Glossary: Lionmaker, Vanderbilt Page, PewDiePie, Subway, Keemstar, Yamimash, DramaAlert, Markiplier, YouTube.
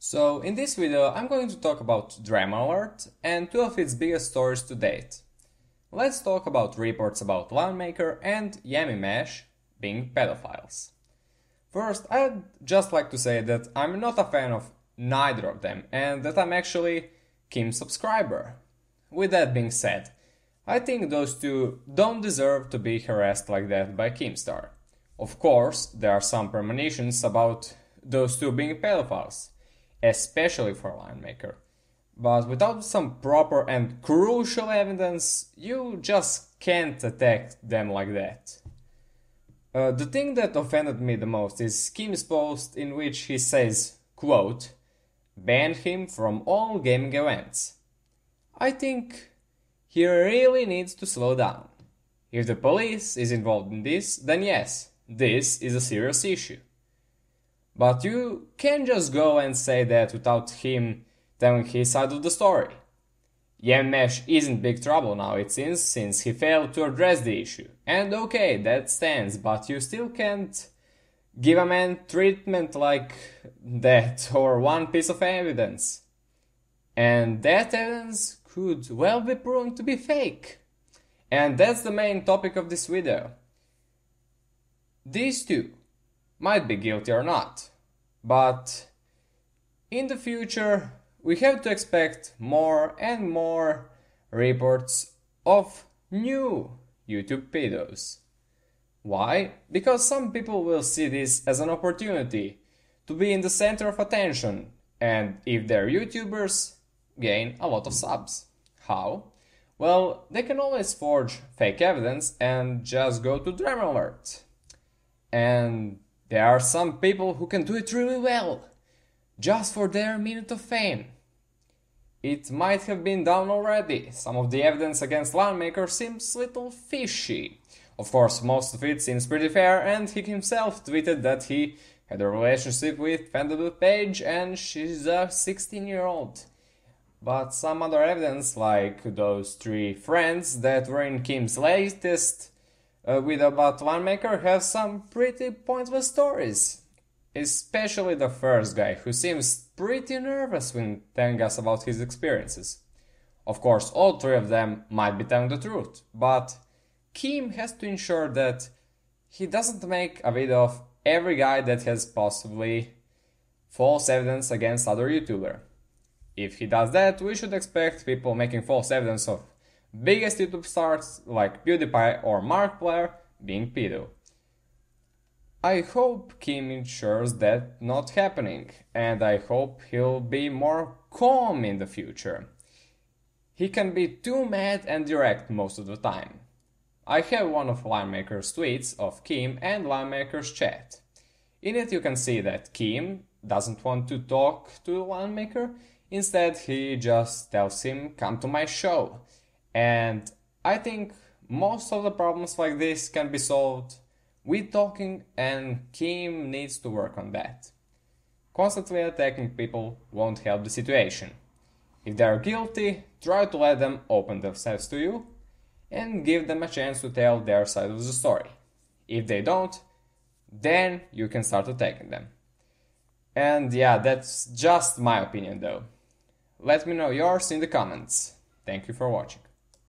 So in this video I'm going to talk about DramaAlert and two of its biggest stories to date. Let's talk about reports about Lionmaker and Yamimash being pedophiles. First, I'd just like to say that I'm not a fan of neither of them and that I'm actually Keem subscriber. With that being said, I think those two don't deserve to be harassed like that by Keemstar. Of course, there are some premonitions about those two being pedophiles, especially for Lionmaker. But without some proper and crucial evidence, you just can't attack them like that. The thing that offended me the most is Keem's post in which he says, quote, "Ban him from all gaming events." I think he really needs to slow down. If the police is involved in this, then yes, this is a serious issue. But you can't just go and say that without him telling his side of the story. Yamimash is in big trouble now, it seems, since he failed to address the issue. And okay, that stands, but you still can't give a man treatment like that or one piece of evidence. And that evidence could well be proven to be fake. And that's the main topic of this video. These two might be guilty or not, but in the future we have to expect more and more reports of new YouTube pedos. Why? Because some people will see this as an opportunity to be in the center of attention, and if they're YouTubers, gain a lot of subs. How? Well, they can always forge fake evidence and just go to DramaAlert. And there are some people who can do it really well, just for their minute of fame. It might have been down already. Some of the evidence against Lionmaker seems little fishy. Of course, most of it seems pretty fair, and he himself tweeted that he had a relationship with Vanderbilt Page and she's a 16-year-old. But some other evidence, like those three friends that were in Keem's latest video about Lionmaker, have some pretty pointless stories. Especially the first guy, who seems pretty nervous when telling us about his experiences. Of course, all three of them might be telling the truth, but Keem has to ensure that he doesn't make a video of every guy that has possibly false evidence against other YouTuber. If he does that, we should expect people making false evidence of biggest YouTube stars like PewDiePie or Markiplier being pedo. I hope Keem ensures that not happening, and I hope he'll be more calm in the future. He can be too mad and direct most of the time. I have one of Lionmaker's tweets of Keem and Lionmaker's chat. In it you can see that Keem doesn't want to talk to Lionmaker, instead he just tells him, "Come to my show." And I think most of the problems like this can be solved with talking, and Keem needs to work on that. Constantly attacking people won't help the situation. If they are guilty, try to let them open themselves to you and give them a chance to tell their side of the story. If they don't, then you can start attacking them. And yeah, that's just my opinion though. Let me know yours in the comments. Thank you for watching.